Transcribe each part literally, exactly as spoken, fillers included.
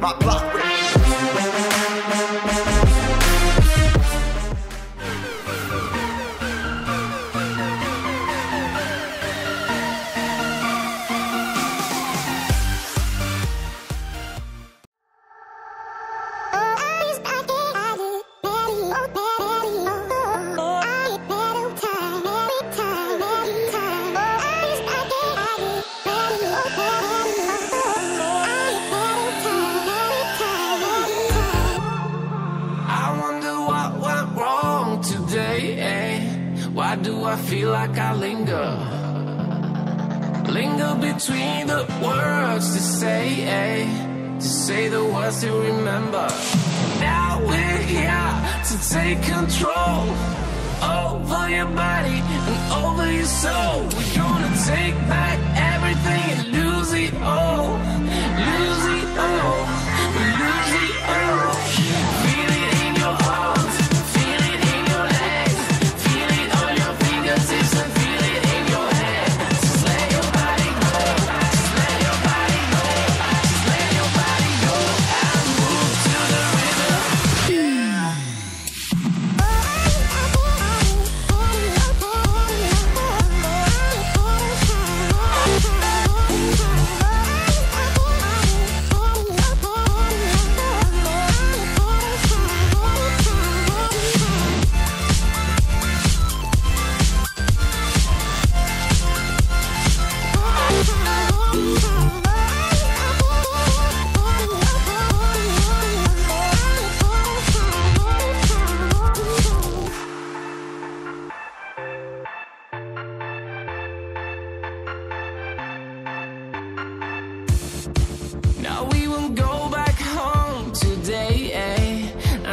my block with why do I feel like I linger? Linger between the words to say, eh? To say the words to remember. Now we're here to take control over your body and over your soul. We're gonna take back everything and lose it all. Lose it all. Lose it all. Feel it in your heart.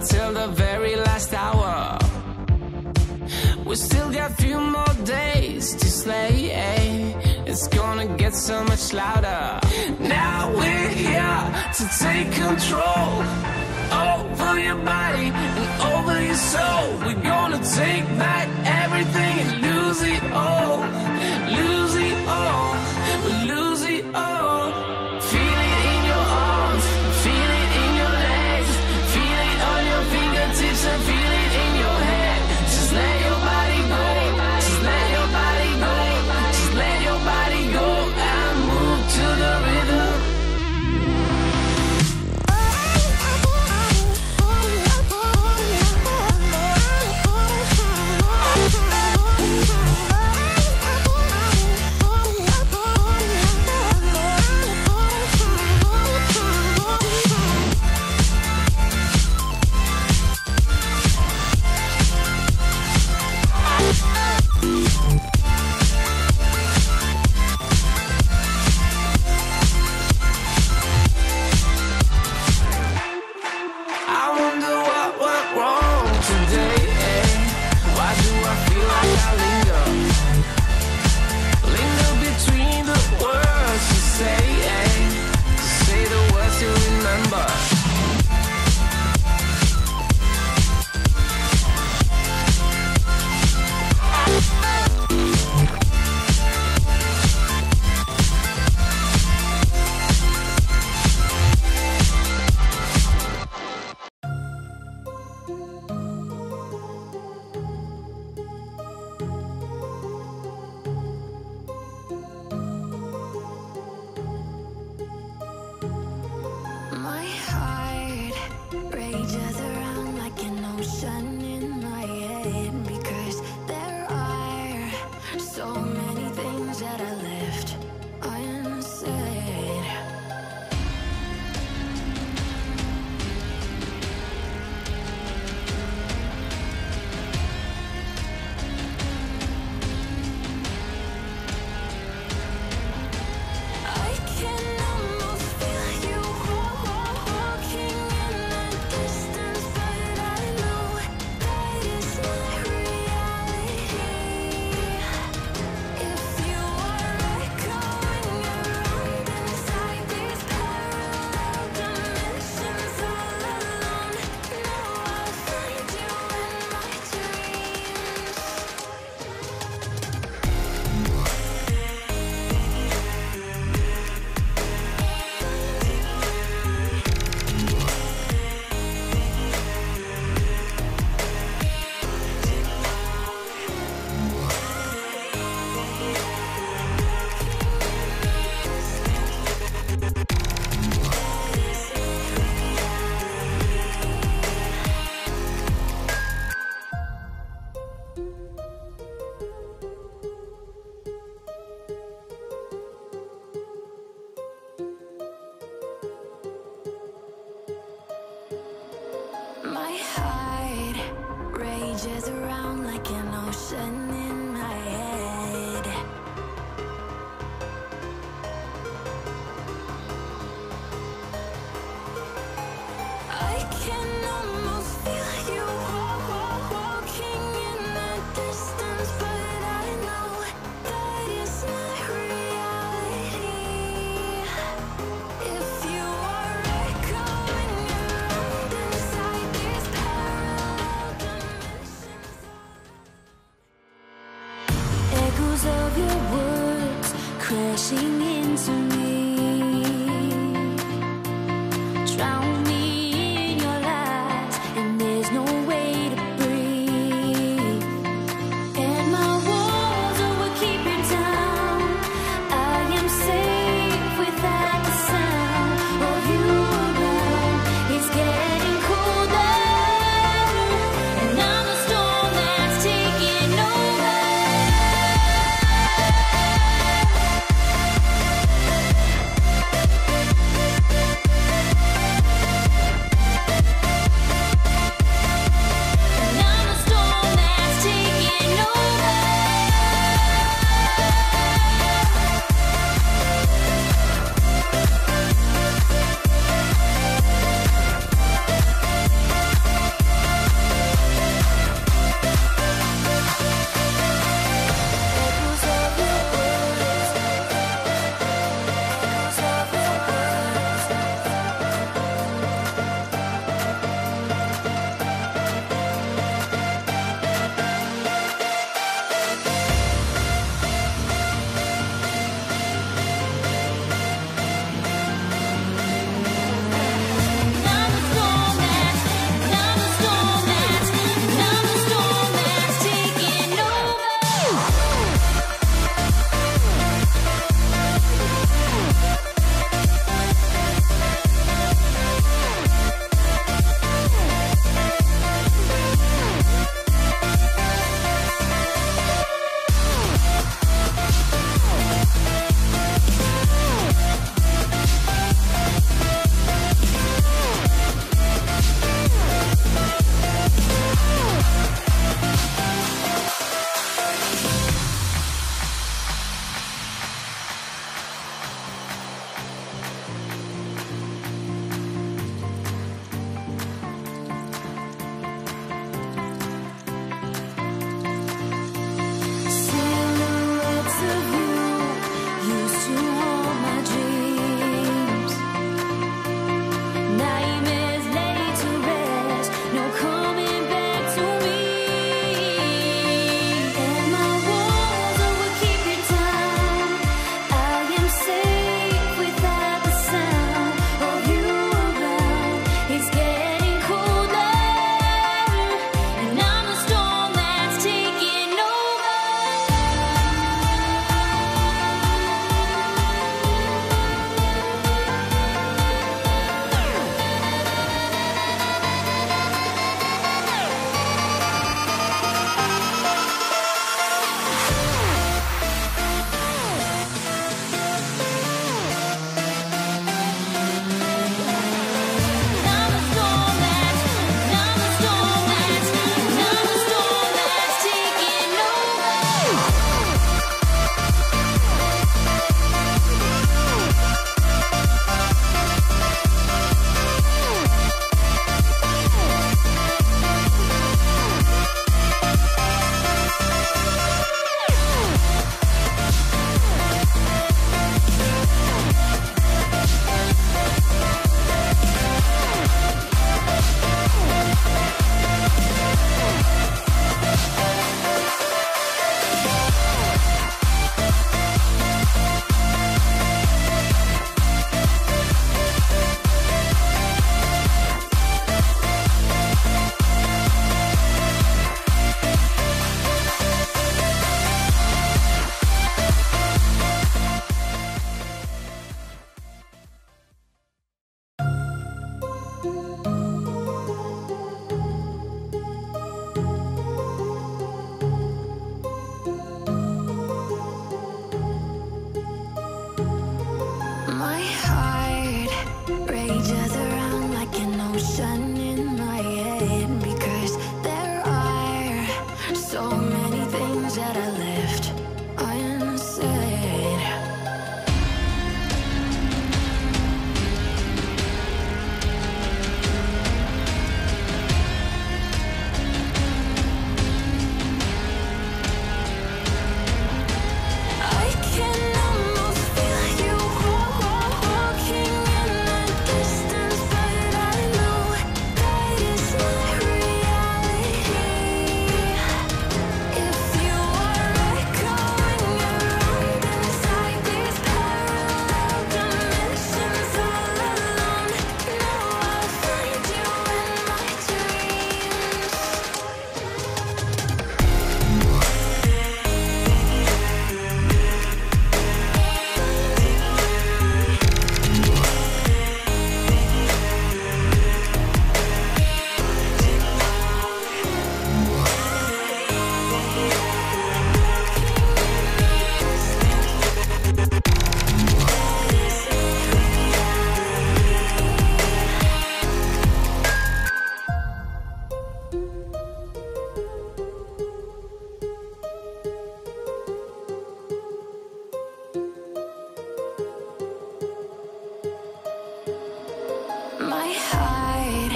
Until the very last hour, we still got a few more days to slay, eh? It's gonna get so much louder. Now we're here to take control over your body and over your soul. We're gonna take back everything and lose it all. Lose it all. Lose it all. Feel it in your arms. Feel it in your legs. Feel it on your fingertips and feel it in your head. Just let your body go. Just let your body go. Just let your body go and move to the rhythm. swirls around like an ocean in my head. I can almost feel you walking in the distance, but I know that it's not reality. If you are echoing around inside these parallel dimensions, echoes of your words crashing into me, drown me. No my heart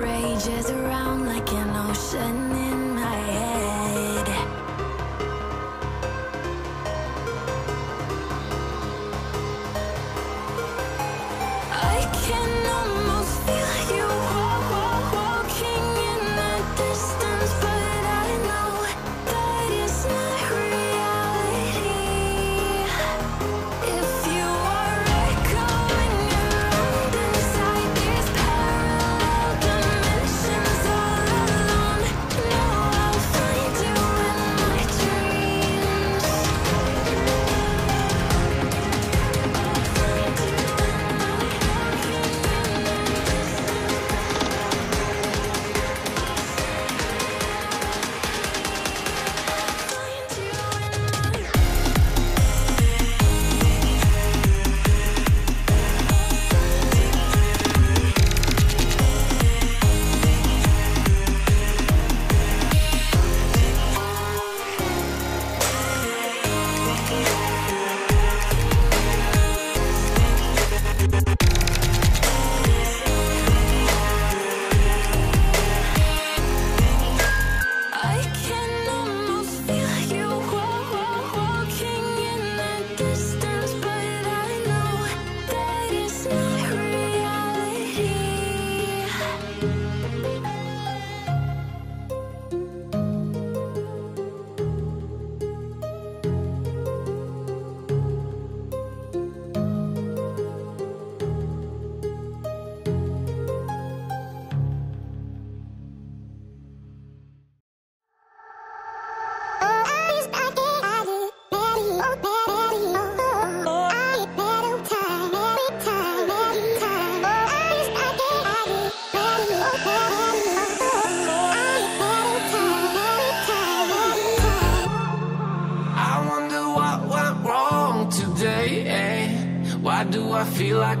rages around like an ocean in my head. I can almost feel you walk, walk, walking in the distance, but I know that is not reality. If you are echoing around inside these parallel dimensions all alone, no, I'll find you in my dreams. I'll find you in my dreams. Find you in my I can almost feel you wa- wa- walking in the distance, but I know that it's not reality. I wonder what went wrong today, eh? Why do I feel like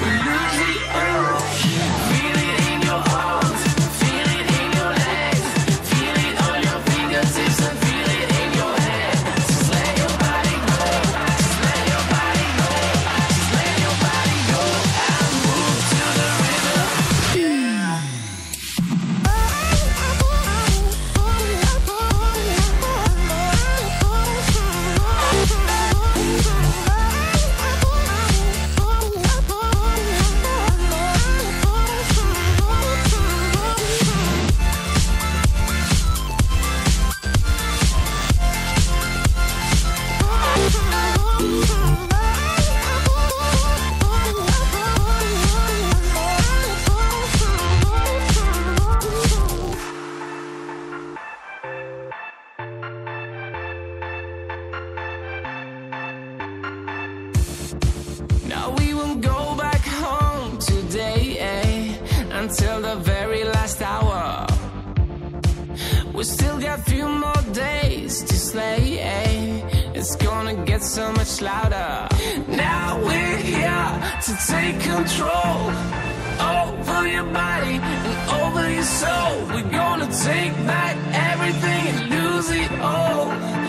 We lose it all. Feel it in your arms, feel it in your legs, feel it on your fingertips and feel it in your head. Just let your body go, just let your body go, just let your body go and move to the rhythm. Now we won't go back home today, eh? Until the very last hour. We still got few more days to slay, eh? It's gonna get so much louder. Now we're here to take control over your body and over your soul. We're gonna take back everything and lose it all.